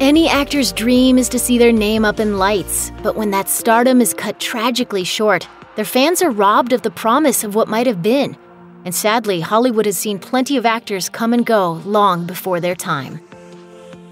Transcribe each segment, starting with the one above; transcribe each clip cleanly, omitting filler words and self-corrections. Any actor's dream is to see their name up in lights, but when that stardom is cut tragically short, their fans are robbed of the promise of what might have been. And sadly, Hollywood has seen plenty of actors come and go long before their time.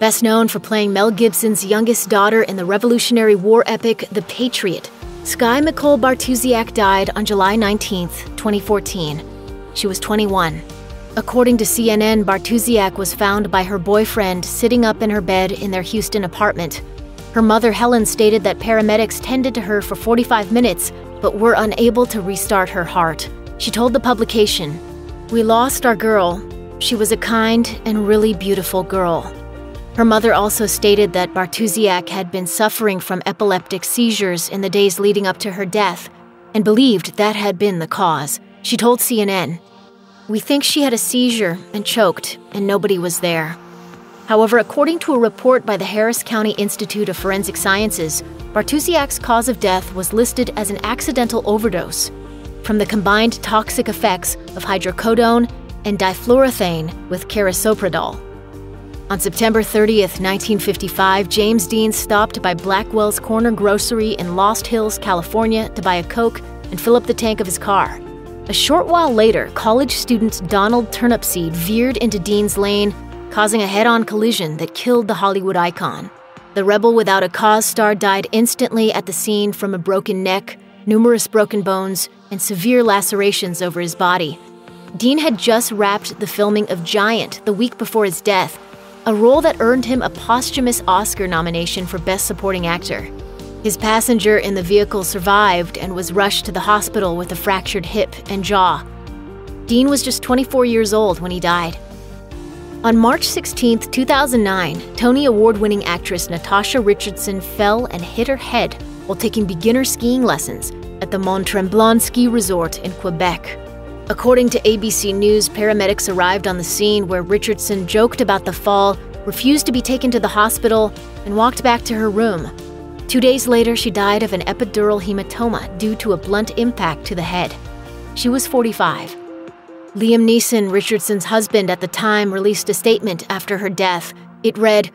Best known for playing Mel Gibson's youngest daughter in the Revolutionary War epic The Patriot, Skye McCole Bartusiak died on July 19, 2014. She was 21. According to CNN, Bartusiak was found by her boyfriend sitting up in her bed in their Houston apartment. Her mother, Helen, stated that paramedics tended to her for 45 minutes but were unable to restart her heart. She told the publication, "We lost our girl. She was a kind and really beautiful girl." Her mother also stated that Bartusiak had been suffering from epileptic seizures in the days leading up to her death and believed that had been the cause. She told CNN, "We think she had a seizure and choked, and nobody was there." However, according to a report by the Harris County Institute of Forensic Sciences, Bartusiak's cause of death was listed as an accidental overdose from the combined toxic effects of hydrocodone and diflurane with carisoprodol. On September 30, 1955, James Dean stopped by Blackwell's Corner Grocery in Lost Hills, California, to buy a Coke and fill up the tank of his car. A short while later, college student Donald Turnipseed veered into Dean's lane, causing a head-on collision that killed the Hollywood icon. The Rebel Without a Cause star died instantly at the scene from a broken neck, numerous broken bones, and severe lacerations over his body. Dean had just wrapped the filming of Giant the week before his death, a role that earned him a posthumous Oscar nomination for Best Supporting Actor. His passenger in the vehicle survived and was rushed to the hospital with a fractured hip and jaw. Dean was just 24 years old when he died. On March 16, 2009, Tony Award-winning actress Natasha Richardson fell and hit her head while taking beginner skiing lessons at the Mont Tremblant Ski Resort in Quebec. According to ABC News, paramedics arrived on the scene where Richardson joked about the fall, refused to be taken to the hospital, and walked back to her room. 2 days later, she died of an epidural hematoma due to a blunt impact to the head. She was 45. Liam Neeson, Richardson's husband at the time, released a statement after her death. It read,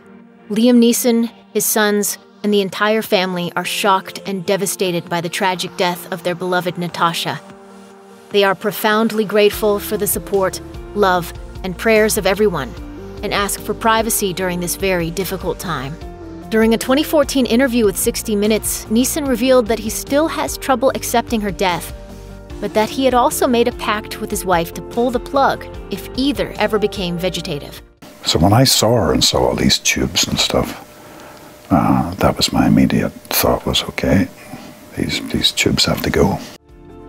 "Liam Neeson, his sons, and the entire family are shocked and devastated by the tragic death of their beloved Natasha. They are profoundly grateful for the support, love, and prayers of everyone, and ask for privacy during this very difficult time." During a 2014 interview with 60 Minutes, Neeson revealed that he still has trouble accepting her death, but that he had also made a pact with his wife to pull the plug if either ever became vegetative. So when I saw her and saw all these tubes and stuff, that was my immediate thought was, okay, these tubes have to go.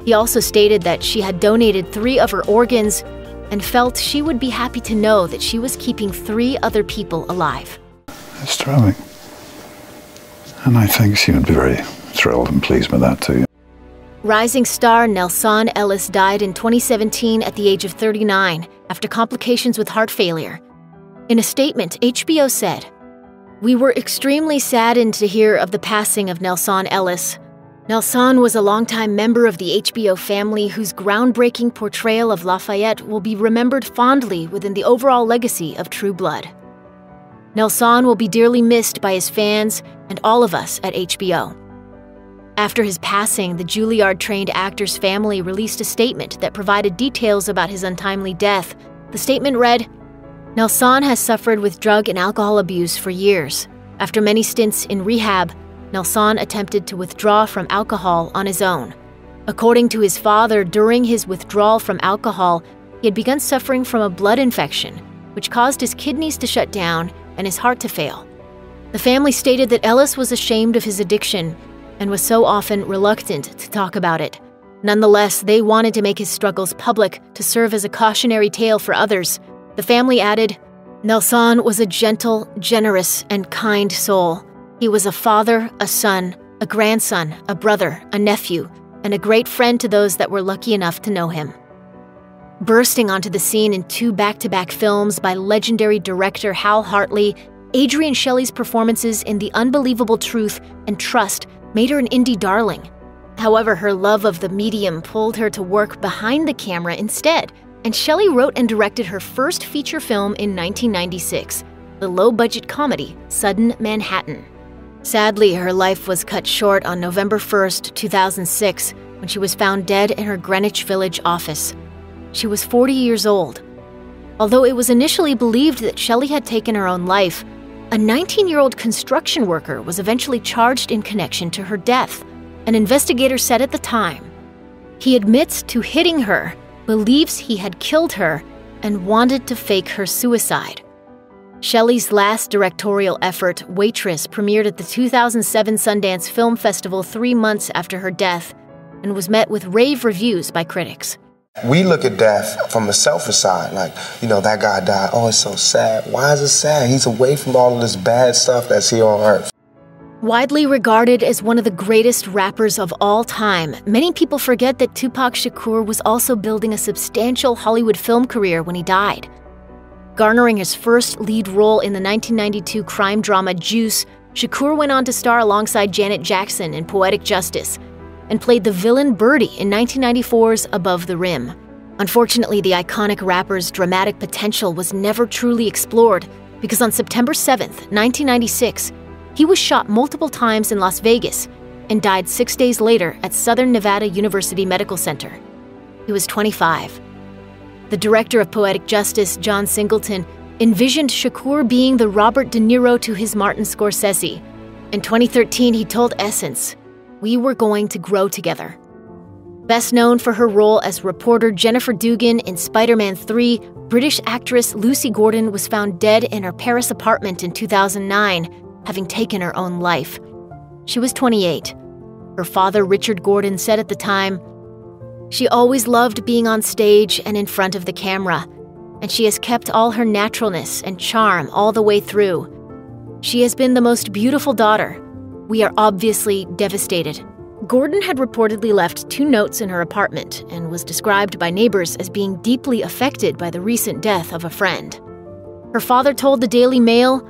He also stated that she had donated 3 of her organs and felt she would be happy to know that she was keeping 3 other people alive. That's terrific. And I think she would be very thrilled and pleased with that too. Rising star Nelsan Ellis died in 2017 at the age of 39 after complications with heart failure. In a statement, HBO said, "We were extremely saddened to hear of the passing of Nelsan Ellis. Nelsan was a longtime member of the HBO family whose groundbreaking portrayal of Lafayette will be remembered fondly within the overall legacy of True Blood. Nelsan will be dearly missed by his fans and all of us at HBO." After his passing, the Juilliard-trained actor's family released a statement that provided details about his untimely death. The statement read, "Nelsan has suffered with drug and alcohol abuse for years. After many stints in rehab, Nelsan attempted to withdraw from alcohol on his own. According to his father, during his withdrawal from alcohol, he had begun suffering from a blood infection, which caused his kidneys to shut down and his heart to fail. The family stated that Ellis was ashamed of his addiction and was so often reluctant to talk about it. Nonetheless, they wanted to make his struggles public to serve as a cautionary tale for others." The family added, "Nelsan was a gentle, generous, and kind soul. He was a father, a son, a grandson, a brother, a nephew, and a great friend to those that were lucky enough to know him." Bursting onto the scene in 2 back-to-back films by legendary director Hal Hartley, Adrienne Shelley's performances in The Unbelievable Truth and Trust made her an indie darling. However, her love of the medium pulled her to work behind the camera instead, and Shelley wrote and directed her first feature film in 1996, the low-budget comedy Sudden Manhattan. Sadly, her life was cut short on November 1, 2006, when she was found dead in her Greenwich Village office. She was 40 years old. Although it was initially believed that Shelley had taken her own life, a 19-year-old construction worker was eventually charged in connection to her death, an investigator said at the time. He admits to hitting her, believes he had killed her, and wanted to fake her suicide. Shelley's last directorial effort, Waitress, premiered at the 2007 Sundance Film Festival 3 months after her death and was met with rave reviews by critics. We look at death from the selfish side, like, you know, that guy died, oh, it's so sad. Why is it sad? He's away from all of this bad stuff that's here on Earth. Widely regarded as one of the greatest rappers of all time, many people forget that Tupac Shakur was also building a substantial Hollywood film career when he died. Garnering his first lead role in the 1992 crime drama Juice, Shakur went on to star alongside Janet Jackson in Poetic Justice, and played the villain Birdie in 1994's Above the Rim. Unfortunately, the iconic rapper's dramatic potential was never truly explored because on September 7, 1996, he was shot multiple times in Las Vegas and died 6 days later at Southern Nevada University Medical Center. He was 25. The director of Poetic Justice, John Singleton, envisioned Shakur being the Robert De Niro to his Martin Scorsese. In 2013, he told Essence, "We were going to grow together." Best known for her role as reporter Jennifer Dugan in Spider-Man 3, British actress Lucy Gordon was found dead in her Paris apartment in 2009, having taken her own life. She was 28. Her father, Richard Gordon, said at the time, "She always loved being on stage and in front of the camera, and she has kept all her naturalness and charm all the way through. She has been the most beautiful daughter. We are obviously devastated." Gordon had reportedly left 2 notes in her apartment and was described by neighbors as being deeply affected by the recent death of a friend. Her father told the Daily Mail,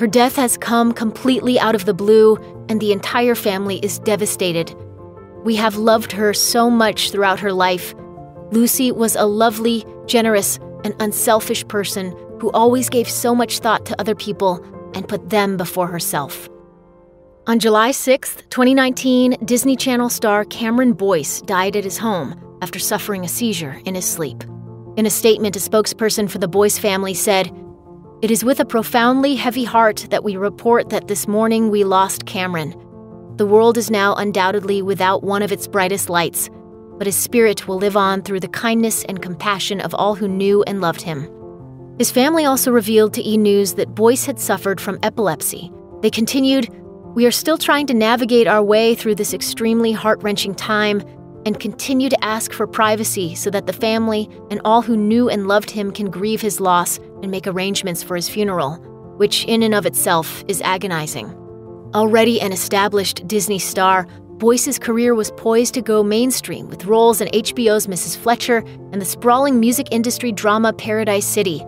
"Her death has come completely out of the blue, and the entire family is devastated. We have loved her so much throughout her life. Lucy was a lovely, generous, and unselfish person who always gave so much thought to other people and put them before herself." On July 6, 2019, Disney Channel star Cameron Boyce died at his home after suffering a seizure in his sleep. In a statement, a spokesperson for the Boyce family said, "It is with a profoundly heavy heart that we report that this morning we lost Cameron. The world is now undoubtedly without one of its brightest lights, but his spirit will live on through the kindness and compassion of all who knew and loved him." His family also revealed to E! News that Boyce had suffered from epilepsy. They continued, "We are still trying to navigate our way through this extremely heart-wrenching time and continue to ask for privacy so that the family and all who knew and loved him can grieve his loss and make arrangements for his funeral, which in and of itself is agonizing." Already an established Disney star, Boyce's career was poised to go mainstream with roles in HBO's Mrs. Fletcher and the sprawling music industry drama Paradise City.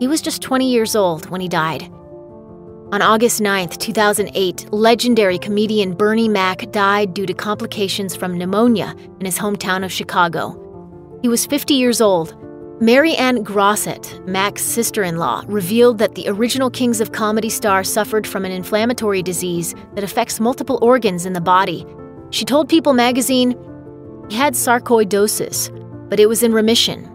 He was just 20 years old when he died. On August 9, 2008, legendary comedian Bernie Mac died due to complications from pneumonia in his hometown of Chicago. He was 50 years old. Mary Ann Grosset, Mac's sister-in-law, revealed that the original Kings of Comedy star suffered from an inflammatory disease that affects multiple organs in the body. She told People magazine, "He had sarcoidosis, but it was in remission.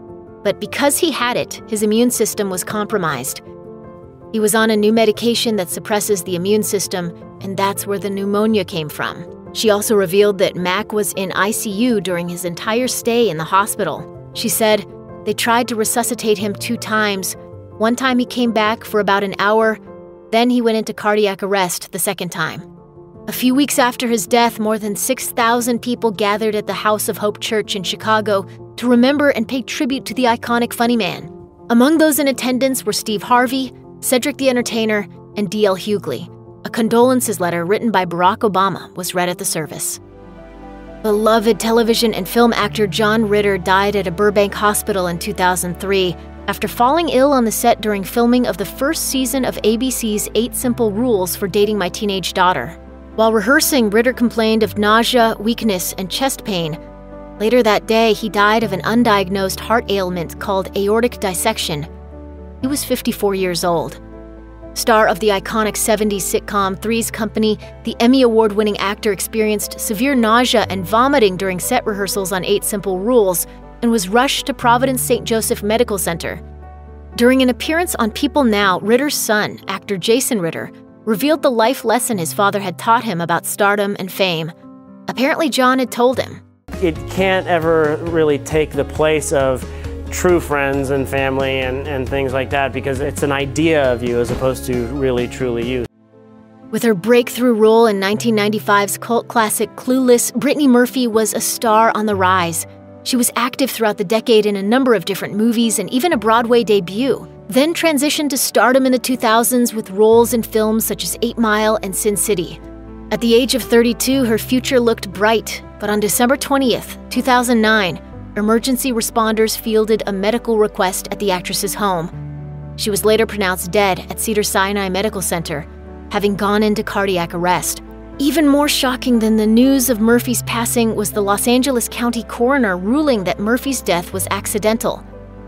But because he had it, his immune system was compromised. He was on a new medication that suppresses the immune system, and that's where the pneumonia came from." She also revealed that Mac was in ICU during his entire stay in the hospital. She said, "They tried to resuscitate him 2 times. One time he came back for about an hour, then he went into cardiac arrest the second time." A few weeks after his death, more than 6,000 people gathered at the House of Hope Church in Chicago to remember and pay tribute to the iconic funny man. Among those in attendance were Steve Harvey, Cedric the Entertainer, and D.L. Hughley. A condolences letter written by Barack Obama was read at the service. Beloved television and film actor John Ritter died at a Burbank hospital in 2003 after falling ill on the set during filming of the first season of ABC's 8 Simple Rules for Dating My Teenage Daughter. While rehearsing, Ritter complained of nausea, weakness, and chest pain. Later that day, he died of an undiagnosed heart ailment called aortic dissection. He was 54 years old. Star of the iconic 70s sitcom Three's Company, the Emmy Award-winning actor experienced severe nausea and vomiting during set rehearsals on 8 Simple Rules and was rushed to Providence St. Joseph Medical Center. During an appearance on People Now, Ritter's son, actor Jason Ritter, revealed the life lesson his father had taught him about stardom and fame. Apparently, John had told him, "It can't ever really take the place of true friends and family and things like that, because it's an idea of you as opposed to really truly you." With her breakthrough role in 1995's cult classic Clueless, Brittany Murphy was a star on the rise. She was active throughout the decade in a number of different movies and even a Broadway debut, then transitioned to stardom in the 2000s with roles in films such as 8 Mile and Sin City. At the age of 32, her future looked bright, but on December 20th, 2009, emergency responders fielded a medical request at the actress's home. She was later pronounced dead at Cedars-Sinai Medical Center, having gone into cardiac arrest. Even more shocking than the news of Murphy's passing was the Los Angeles County coroner ruling that Murphy's death was accidental,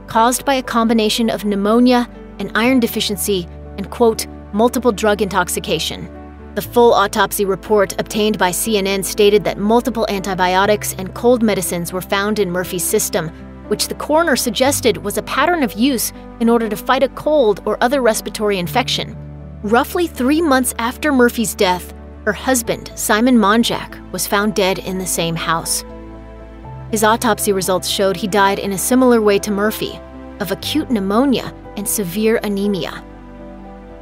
caused by a combination of pneumonia and iron deficiency and, quote, multiple drug intoxication. The full autopsy report obtained by CNN stated that multiple antibiotics and cold medicines were found in Murphy's system, which the coroner suggested was a pattern of use in order to fight a cold or other respiratory infection. Roughly 3 months after Murphy's death, her husband, Simon Monjak, was found dead in the same house. His autopsy results showed he died in a similar way to Murphy, of acute pneumonia and severe anemia.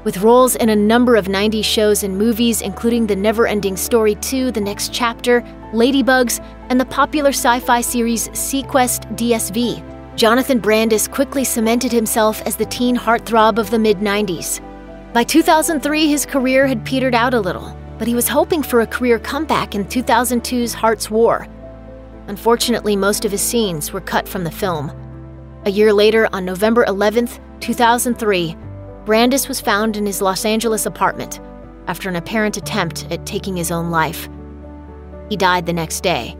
With roles in a number of 90s shows and movies, including The Never-Ending Story 2, The Next Chapter, Ladybugs, and the popular sci-fi series Sequest DSV, Jonathan Brandis quickly cemented himself as the teen heartthrob of the mid-90s. By 2003, his career had petered out a little, but he was hoping for a career comeback in 2002's Hearts War. Unfortunately, most of his scenes were cut from the film. A year later, on November 11th, 2003, Brandis was found in his Los Angeles apartment after an apparent attempt at taking his own life. He died the next day.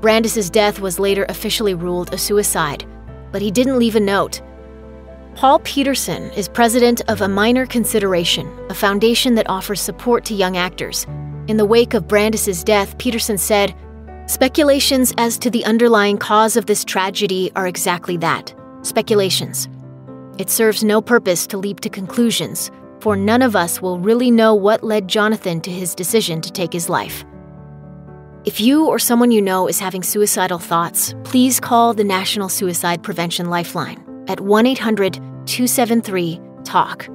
Brandis's death was later officially ruled a suicide, but he didn't leave a note. Paul Peterson is president of A Minor Consideration, a foundation that offers support to young actors. In the wake of Brandis's death, Peterson said, "Speculations as to the underlying cause of this tragedy are exactly that, speculations. It serves no purpose to leap to conclusions, for none of us will really know what led Jonathan to his decision to take his life." If you or someone you know is having suicidal thoughts, please call the National Suicide Prevention Lifeline at 1-800-273-TALK,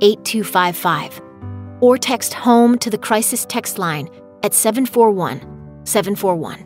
8255, or text HOME to the Crisis Text Line at 741-741.